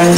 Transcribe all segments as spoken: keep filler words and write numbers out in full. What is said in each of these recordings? Let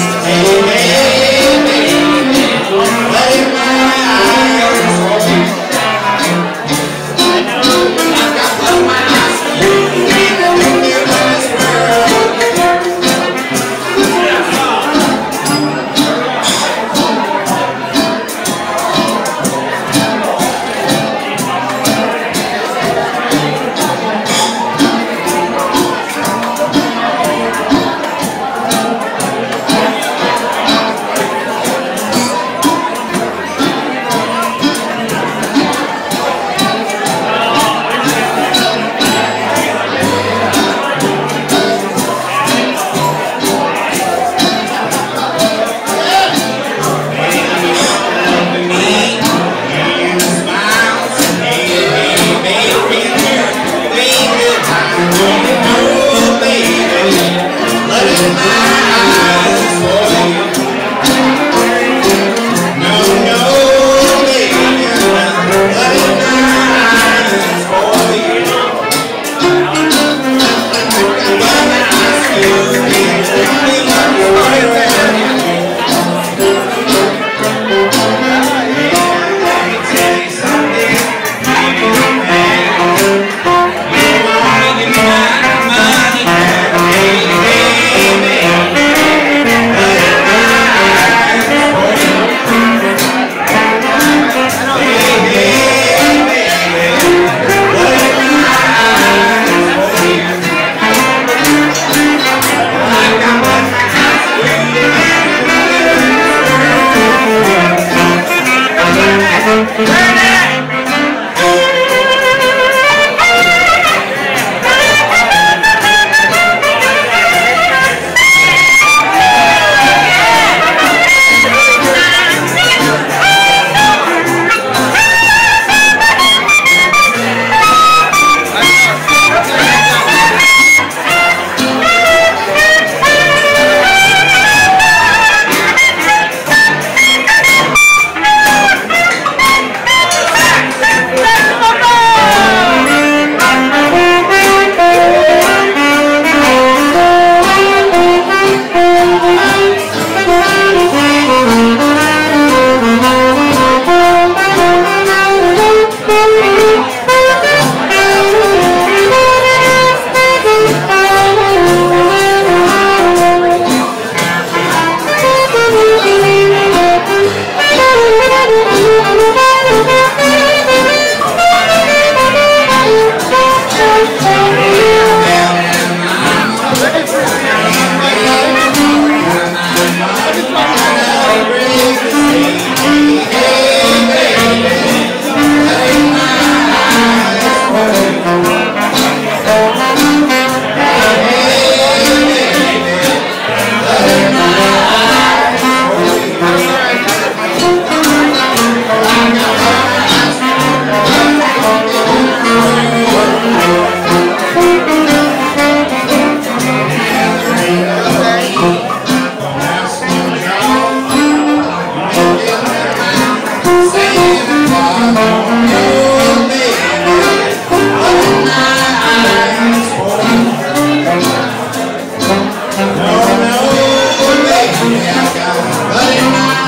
it